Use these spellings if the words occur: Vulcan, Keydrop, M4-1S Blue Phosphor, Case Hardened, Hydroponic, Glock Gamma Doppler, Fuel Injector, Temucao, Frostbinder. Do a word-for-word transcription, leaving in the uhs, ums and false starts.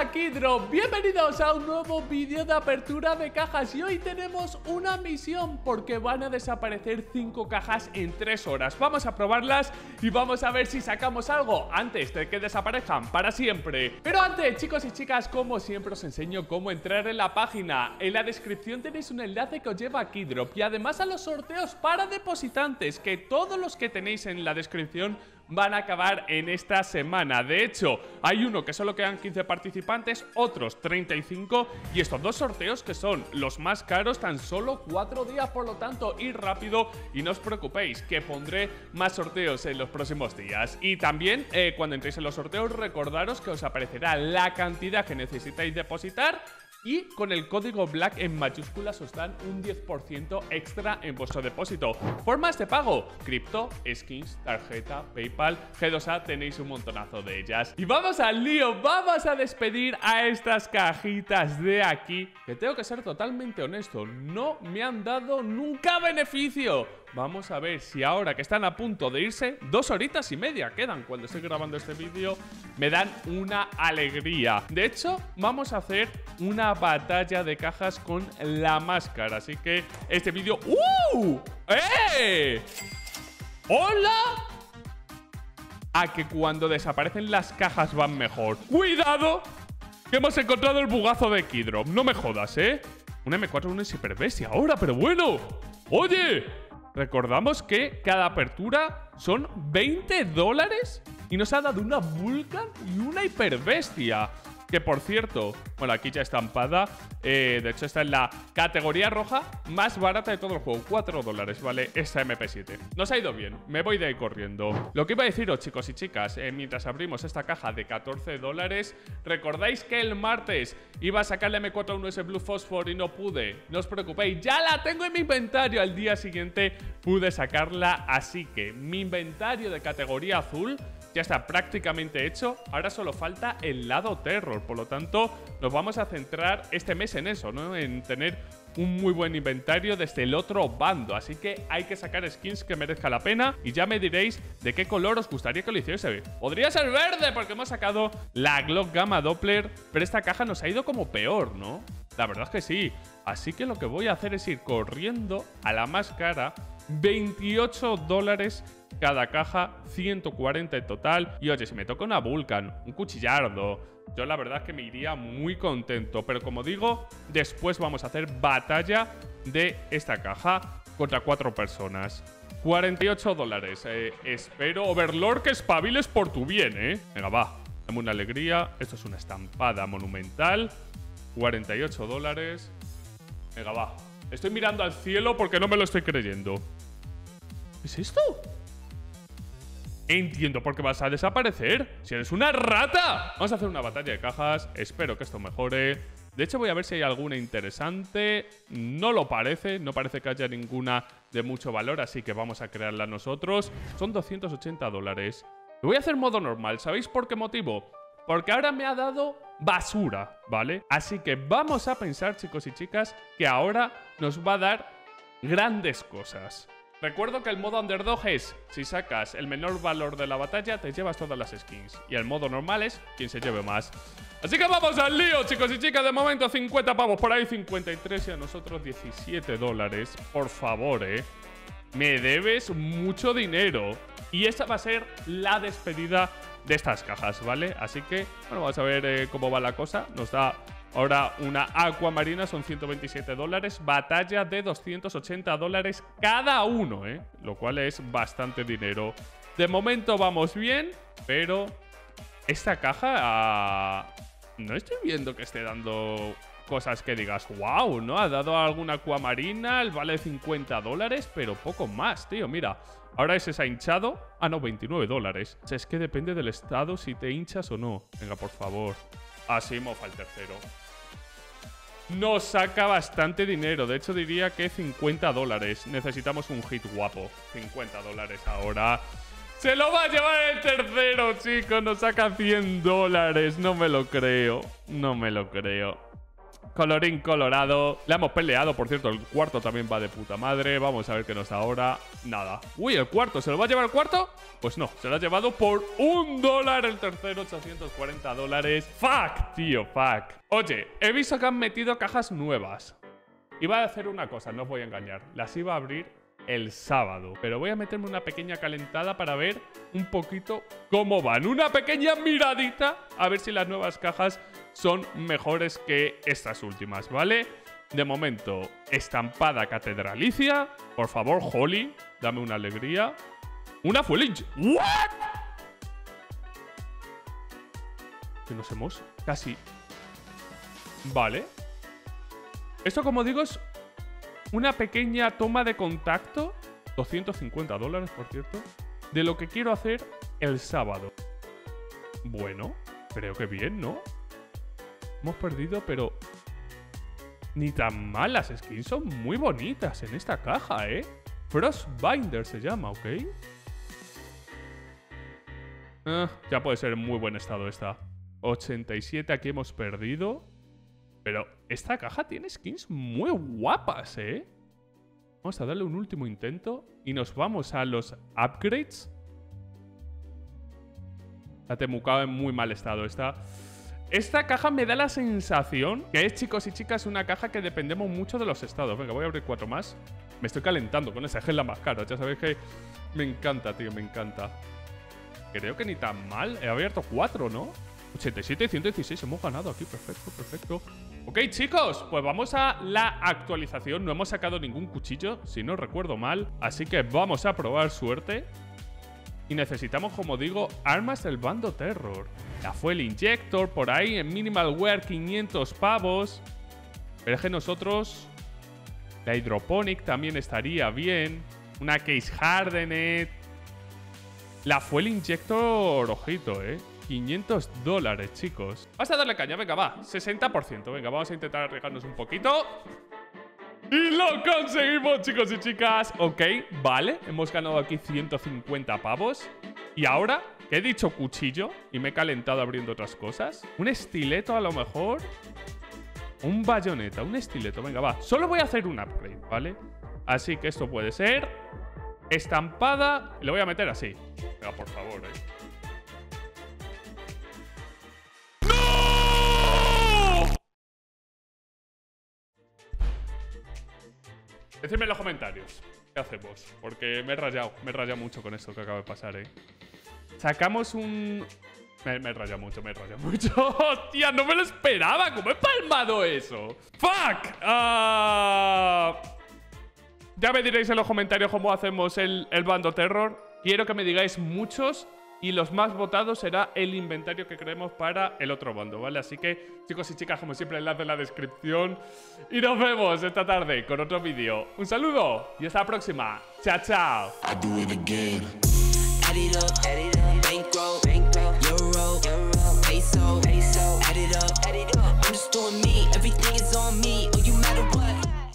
Hola Keydrop, bienvenidos a un nuevo vídeo de apertura de cajas. Y hoy tenemos una misión porque van a desaparecer cinco cajas en tres horas. Vamos a probarlas y vamos a ver si sacamos algo antes de que desaparezcan para siempre. Pero antes, chicos y chicas, como siempre os enseño cómo entrar en la página. En la descripción tenéis un enlace que os lleva a Keydrop y además a los sorteos para depositantes, que todos los que tenéis en la descripción van a acabar en esta semana. De hecho, hay uno que solo quedan quince participantes, otros treinta y cinco, y estos dos sorteos que son los más caros, tan solo cuatro días. Por lo tanto, ir rápido y no os preocupéis, que pondré más sorteos en los próximos días. Y también, eh, cuando entréis en los sorteos, recordaros que os aparecerá la cantidad que necesitáis depositar, y con el código BLACK en mayúsculas os dan un diez por ciento extra en vuestro depósito. Formas de pago: cripto, skins, tarjeta, PayPal, G dos A, tenéis un montonazo de ellas. Y vamos al lío, vamos a despedir a estas cajitas de aquí, que tengo que ser totalmente honesto, no me han dado nunca beneficio. Vamos a ver si ahora que están a punto de irse, dos horitas y media quedan cuando estoy grabando este vídeo, me dan una alegría. De hecho, vamos a hacer una batalla de cajas con la máscara, así que este vídeo... ¡Uh! ¡Eh! ¡Hola! A que cuando desaparecen las cajas van mejor. ¡Cuidado! Que hemos encontrado el bugazo de Keydrop. No me jodas, ¿eh? Un M cuatro uno es hiperbestia ahora, pero bueno. ¡Oye! Recordamos que cada apertura son veinte dólares y nos ha dado una Vulcan y una hiperbestia. Que por cierto, bueno, aquí ya estampada, eh, de hecho está en la categoría roja más barata de todo el juego, cuatro dólares, ¿vale? Esta M P siete. Nos ha ido bien, me voy de ahí corriendo. Lo que iba a deciros, chicos y chicas, eh, mientras abrimos esta caja de catorce dólares, recordáis que el martes iba a sacar la M cuatro uno S Blue Phosphor y no pude. No os preocupéis, ya la tengo en mi inventario. Al día siguiente pude sacarla, así que mi inventario de categoría azul ya está prácticamente hecho. Ahora solo falta el lado terror, por lo tanto nos vamos a centrar este mes en eso, ¿no? En tener un muy buen inventario desde el otro bando, así que hay que sacar skins que merezca la pena. Y ya me diréis de qué color os gustaría que lo hiciese. Podría ser verde porque hemos sacado la Glock Gamma Doppler, pero esta caja nos ha ido como peor, ¿no? La verdad es que sí, así que lo que voy a hacer es ir corriendo a la más cara. Veintiocho dólares cada caja, ciento cuarenta en total. Y oye, si me toca una Vulcan, un cuchillardo, yo la verdad es que me iría muy contento. Pero como digo, después vamos a hacer batalla de esta caja contra cuatro personas. Cuarenta y ocho dólares, eh, espero, Overlord, que espabiles por tu bien, eh. Venga, va, dame una alegría. Esto es una estampada monumental. Cuarenta y ocho dólares. Venga, va. Estoy mirando al cielo porque no me lo estoy creyendo. ¿Qué es esto? Entiendo por qué vas a desaparecer. Si eres una rata. Vamos a hacer una batalla de cajas. Espero que esto mejore. De hecho, voy a ver si hay alguna interesante. No lo parece. No parece que haya ninguna de mucho valor, así que vamos a crearla nosotros. Son doscientos ochenta dólares. Lo voy a hacer modo normal. ¿Sabéis por qué motivo? Porque ahora me ha dado basura, ¿vale? Así que vamos a pensar, chicos y chicas, que ahora nos va a dar grandes cosas. Recuerdo que el modo underdog es: si sacas el menor valor de la batalla, te llevas todas las skins. Y el modo normal es quien se lleve más. Así que vamos al lío, chicos y chicas. De momento cincuenta pavos por ahí, cincuenta y tres, y a nosotros diecisiete dólares. Por favor, eh. Me debes mucho dinero. Y esta va a ser la despedida de estas cajas, ¿vale? Así que, bueno, vamos a ver eh, cómo va la cosa. Nos da ahora una acuamarina, son ciento veintisiete dólares. Batalla de doscientos ochenta dólares cada uno, ¿eh? Lo cual es bastante dinero. De momento vamos bien, pero esta caja... Ah, no estoy viendo que esté dando cosas que digas, wow, ¿no? Ha dado alguna acuamarina, el vale cincuenta dólares, pero poco más, tío, mira. Ahora ese se ha hinchado. Ah, no, veintinueve dólares. Es que depende del estado si te hinchas o no. Venga, por favor. Así mofa el tercero. Nos saca bastante dinero. De hecho, diría que cincuenta dólares. Necesitamos un hit guapo. cincuenta dólares ahora. ¡Se lo va a llevar el tercero, chicos! Nos saca cien dólares. No me lo creo. No me lo creo. Colorín colorado. Le hemos peleado, por cierto. El cuarto también va de puta madre. Vamos a ver qué nos ahora. Nada. Uy, el cuarto. ¿Se lo va a llevar el cuarto? Pues no. Se lo ha llevado por un dólar el tercero. ochocientos cuarenta dólares. Fuck, tío. Fuck. Oye, he visto que han metido cajas nuevas. Iba a hacer una cosa. No os voy a engañar. Las iba a abrir el sábado. Pero voy a meterme una pequeña calentada para ver un poquito cómo van. Una pequeña miradita. A ver si las nuevas cajas son mejores que estas últimas, ¿vale? De momento, estampada catedralicia. Por favor, Holly, dame una alegría. Una Fuel Injector. ¿What? Que nos hemos casi... Vale. Esto, como digo, es una pequeña toma de contacto. doscientos cincuenta dólares, por cierto. De lo que quiero hacer el sábado. Bueno, creo que bien, ¿no? Hemos perdido, pero ni tan malas. Skins son muy bonitas en esta caja, ¿eh? Frostbinder se llama, ¿ok? Eh, ya puede ser en muy buen estado esta. ochenta y siete aquí hemos perdido. Pero esta caja tiene skins muy guapas, ¿eh? Vamos a darle un último intento y nos vamos a los upgrades. La Temucao en muy mal estado esta. Esta caja me da la sensación que es, chicos y chicas, una caja que dependemos mucho de los estados. Venga, voy a abrir cuatro más. Me estoy calentando con esa, es la más cara. Ya sabéis que me encanta, tío, me encanta. Creo que ni tan mal. He abierto cuatro, ¿no? ochenta y siete y ciento dieciséis. Hemos ganado aquí. Perfecto, perfecto. Ok, chicos, pues vamos a la actualización. No hemos sacado ningún cuchillo, si no recuerdo mal. Así que vamos a probar suerte. Y necesitamos, como digo, armas del bando terror. La Fuel Injector por ahí en Minimal Wear, quinientos pavos. Pero es que nosotros... La Hydroponic también estaría bien. Una Case Hardened. La Fuel Injector, ojito, eh. quinientos dólares, chicos. Vas a darle caña, venga, va. sesenta por ciento. Venga, vamos a intentar arriesgarnos un poquito. Y lo conseguimos, chicos y chicas. Ok, vale, hemos ganado aquí ciento cincuenta pavos. Y ahora, que he dicho cuchillo y me he calentado abriendo otras cosas. Un estileto a lo mejor. Un bayoneta, un estileto, venga, va. Solo voy a hacer un upgrade, ¿vale? Así que esto puede ser estampada, le voy a meter así. Venga, por favor, eh decidme en los comentarios qué hacemos, porque me he rayado, me he rayado mucho con esto que acaba de pasar, eh. Sacamos un... Me, me he rayado mucho, me he rayado mucho. ¡Hostia, no me lo esperaba! ¡Cómo he palmado eso! ¡Fuck! Uh... Ya me diréis en los comentarios cómo hacemos el, el bando terror. Quiero que me digáis muchos y los más votados será el inventario que creemos para el otro bando, ¿vale? Así que, chicos y chicas, como siempre, enlace en la descripción. Y nos vemos esta tarde con otro vídeo. Un saludo y hasta la próxima. Chao, chao.